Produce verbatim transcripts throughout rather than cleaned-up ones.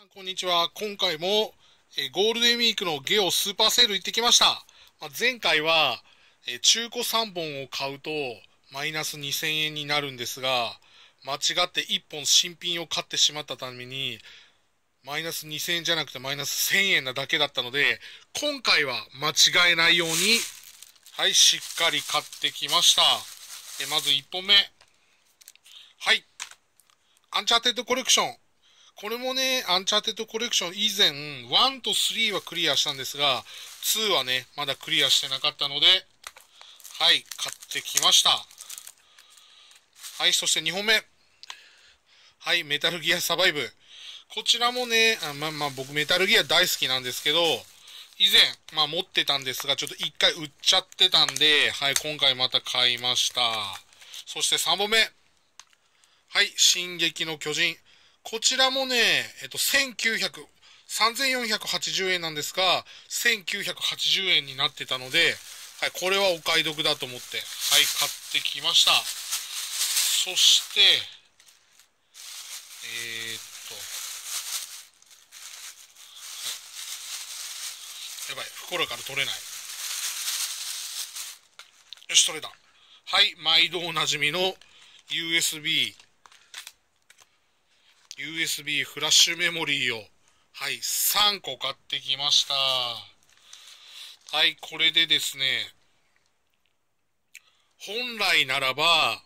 さんこんにちは。今回も、えー、ゴールデンウィークのゲオスーパーセール行ってきました。まあ、前回は、えー、中古さんぼんを買うとマイナスにせんえんになるんですが、間違っていっぽん新品を買ってしまったためにマイナスにせんえんじゃなくてマイナスせんえんなだけだったので、今回は間違えないように、はい、しっかり買ってきました。えー、まずいっぽんめ、はい、アンチャーテッドコレクション。これもね、アンチャーテッドコレクション以前、いちとさんはクリアしたんですが、にはね、まだクリアしてなかったので、はい、買ってきました。はい、そしてにほんめ。はい、メタルギアサバイブ。こちらもね、あまあまあ僕メタルギア大好きなんですけど、以前、まあ持ってたんですが、ちょっといっかい売っちゃってたんで、はい、今回また買いました。そしてさんぼんめ。はい、進撃の巨人。こちらもね、えっと、せんきゅうひゃく、さんぜんよんひゃくはちじゅうえんなんですが、せんきゅうひゃくはちじゅうえんになってたので、はい、これはお買い得だと思って、はい、買ってきました。そして、えー、っと、やばい、袋から取れない。よし、取れた。はい、毎度おなじみの ユーエスビー。ユーエスビー フラッシュメモリーを、はい、さんこ買ってきました。はい、これでですね、本来ならば、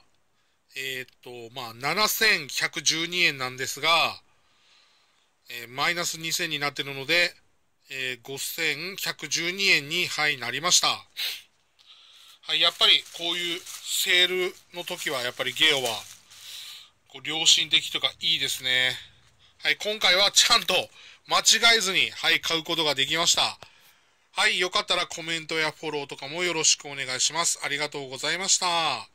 えー、っと、まあ、ななせんひゃくじゅうにえんなんですが、えー、マイナスにせんになってるので、えー、ごせんひゃくじゅうにえんに、はい、なりました。はい、やっぱりこういうセールの時は、やっぱりゲオは、良心的とかいいですね。はい、今回はちゃんと間違えずに、はい、買うことができました。はい、よかったらコメントやフォローとかもよろしくお願いします。ありがとうございました。